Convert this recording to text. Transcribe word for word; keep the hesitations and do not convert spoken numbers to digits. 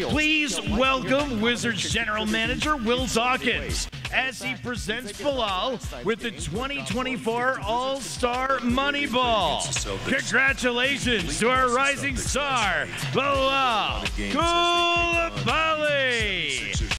Please welcome Wizards general manager Will Dawkins as he presents Bilal with the twenty twenty-four All-Star Money Ball. Congratulations to our rising star, Bilal Coulibaly.